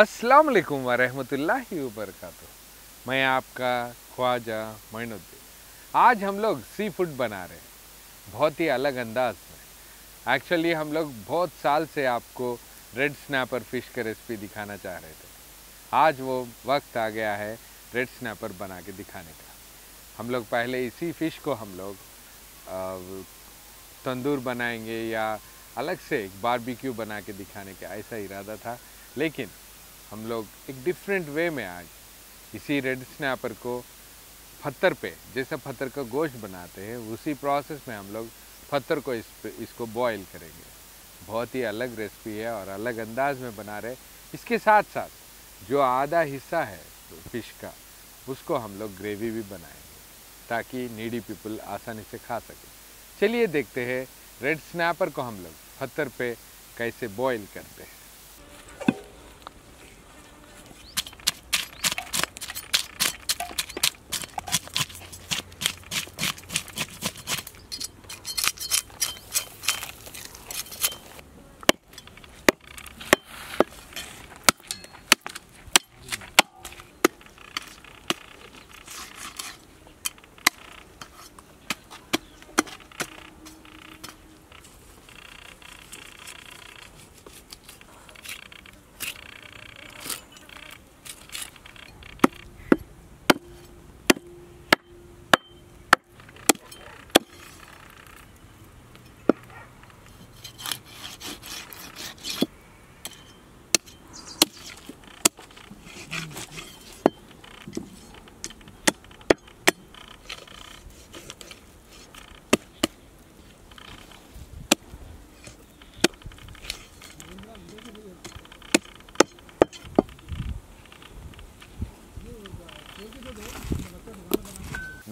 अस्सलाम वालेकुम वरहमतुल्लाहि वबरकातुहू। मैं आपका ख्वाजा मोइनुद्दीन। आज हम लोग सी फूड बना रहे हैं बहुत ही अलग अंदाज में। एक्चुअली हम लोग बहुत साल से आपको रेड स्नैपर फ़िश का रेसिपी दिखाना चाह रहे थे। आज वो वक्त आ गया है रेड स्नैपर बना के दिखाने का। हम लोग पहले इसी फ़िश को हम लोग तंदूर बनाएंगे या अलग से एक बारबेक्यू बना के दिखाने का ऐसा इरादा था, लेकिन हम लोग एक डिफरेंट वे में आज इसी रेड स्नैपर को पत्थर पे, जैसा पत्थर का गोश्त बनाते हैं उसी प्रोसेस में हम लोग पत्थर को इसको बॉईल करेंगे। बहुत ही अलग रेसिपी है और अलग अंदाज में बना रहे। इसके साथ साथ जो आधा हिस्सा है फिश का उसको हम लोग ग्रेवी भी बनाएंगे ताकि नीडी पीपल आसानी से खा सके। चलिए देखते हैं रेड स्नैपर को हम लोग पत्थर पे कैसे बॉईल करते हैं।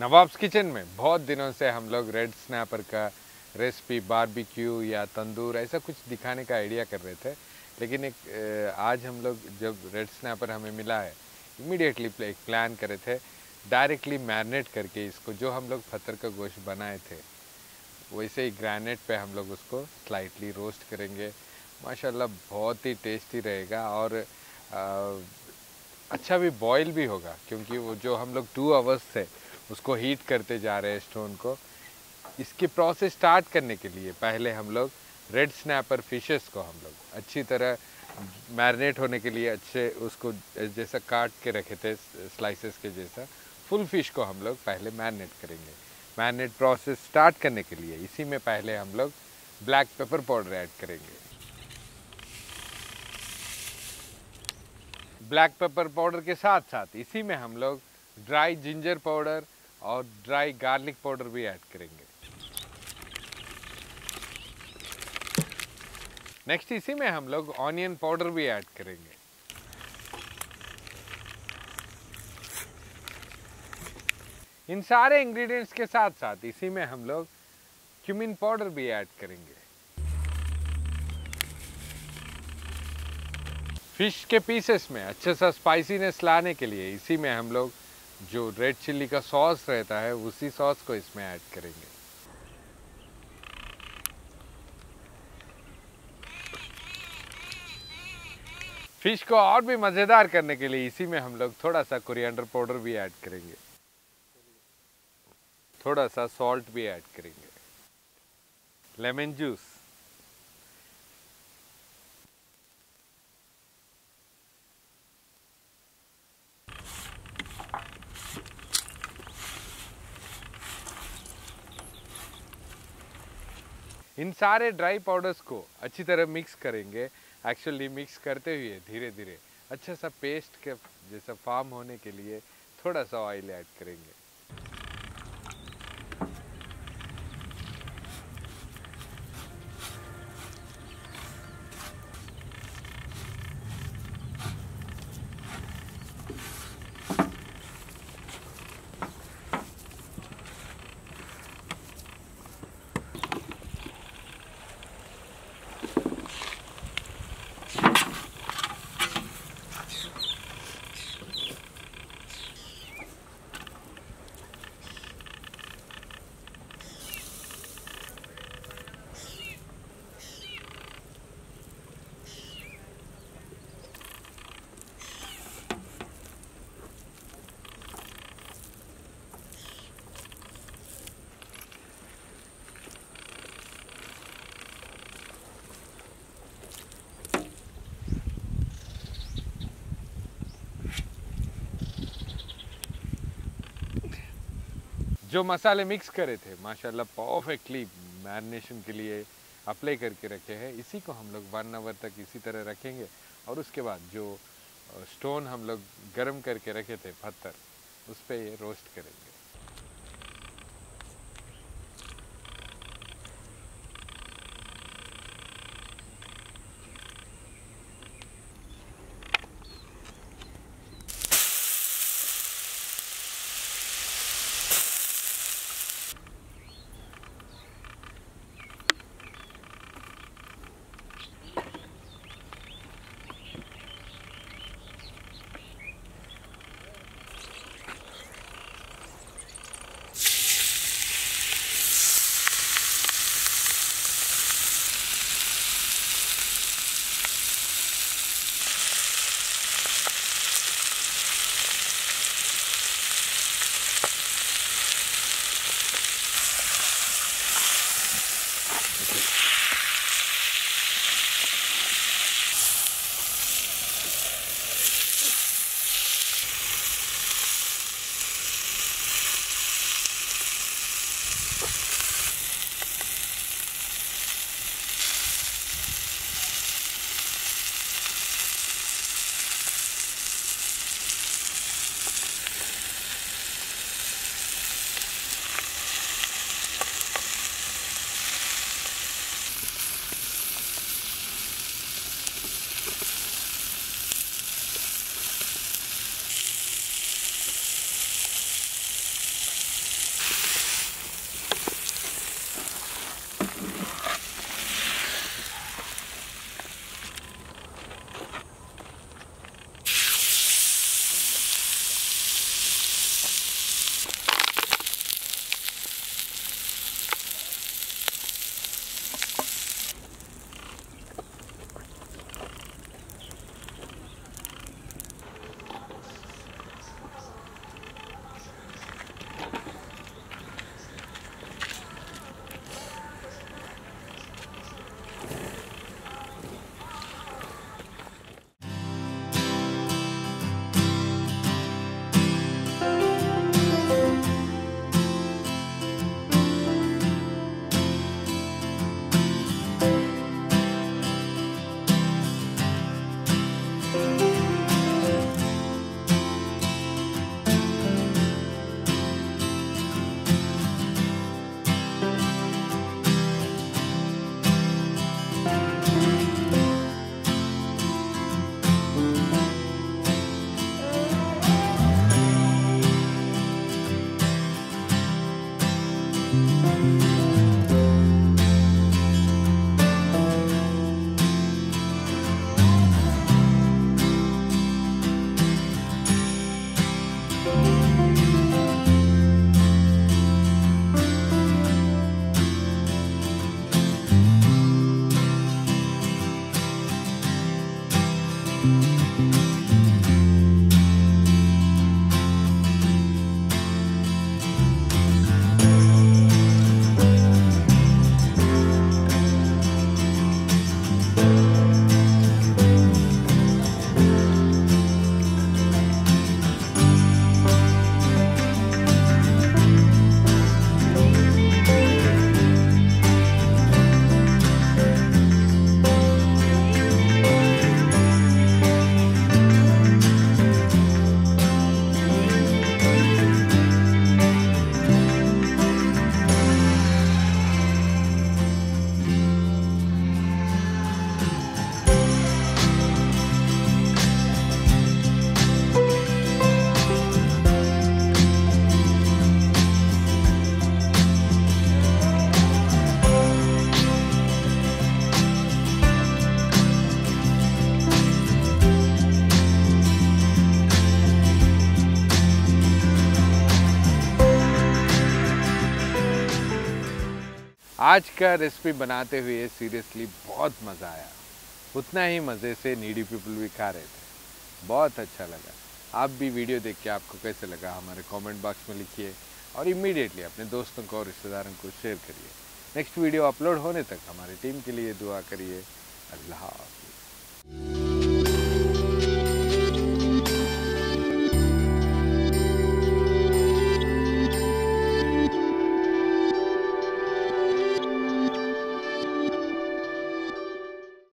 नवाब्स किचन में बहुत दिनों से हम लोग रेड स्नैपर का रेसिपी बारबेक्यू या तंदूर ऐसा कुछ दिखाने का आइडिया कर रहे थे, लेकिन आज हम लोग जब रेड स्नैपर हमें मिला है इमीडिएटली एक प्लान करे थे डायरेक्टली मैरिनेट करके इसको, जो हम लोग पत्थर का गोश्त बनाए थे वैसे ही ग्रेनेट पे हम लोग उसको स्लाइटली रोस्ट करेंगे। माशाल्लाह बहुत ही टेस्टी रहेगा और अच्छा भी बॉयल भी होगा, क्योंकि वो जो हम लोग 2 आवर्स से उसको हीट करते जा रहे हैं स्टोन को। इसकी प्रोसेस स्टार्ट करने के लिए पहले हम लोग रेड स्नैपर फिशेस को हम लोग अच्छी तरह मैरिनेट होने के लिए अच्छे उसको जैसा काट के रखे थे स्लाइसेस के जैसा फुल फिश को हम लोग पहले मैरिनेट करेंगे। मैरिनेट प्रोसेस स्टार्ट करने के लिए इसी में पहले हम लोग ब्लैक पेपर पाउडर ऐड करेंगे। ब्लैक पेपर पाउडर के साथ साथ इसी में हम लोग ड्राई जिंजर पाउडर और ड्राई गार्लिक पाउडर भी ऐड करेंगे। नेक्स्ट इसी में हम लोग ऑनियन पाउडर भी ऐड करेंगे। इन सारे इंग्रेडिएंट्स के साथ साथ इसी में हम लोग क्यूमिन पाउडर भी ऐड करेंगे। फिश के पीसेस में अच्छे सा स्पाइसीनेस लाने के लिए इसी में हम लोग जो रेड चिल्ली का सॉस रहता है उसी सॉस को इसमें ऐड करेंगे। फिश को और भी मज़ेदार करने के लिए इसी में हम लोग थोड़ा सा कोरिएंडर पाउडर भी ऐड करेंगे, थोड़ा सा सॉल्ट भी ऐड करेंगे, लेमन जूस, इन सारे ड्राई पाउडर्स को अच्छी तरह मिक्स करेंगे। एक्चुअली मिक्स करते हुए धीरे धीरे अच्छा सा पेस्ट के जैसा फॉर्म होने के लिए थोड़ा सा ऑयल ऐड करेंगे। जो मसाले मिक्स करे थे माशाल्लाह परफेक्टली मैरिनेशन के लिए अप्लाई करके रखे हैं। इसी को हम लोग 1 आवर तक इसी तरह रखेंगे और उसके बाद जो स्टोन हम लोग गर्म करके रखे थे पत्थर, उस पर ये रोस्ट करेंगे। आज का रेसिपी बनाते हुए सीरियसली बहुत मज़ा आया, उतना ही मज़े से नीडी पीपल भी खा रहे थे, बहुत अच्छा लगा। आप भी वीडियो देख के आपको कैसे लगा हमारे कमेंट बॉक्स में लिखिए और इमीडिएटली अपने दोस्तों को और रिश्तेदारों को शेयर करिए। नेक्स्ट वीडियो अपलोड होने तक हमारी टीम के लिए दुआ करिए। अल्लाह हाफ़िज़।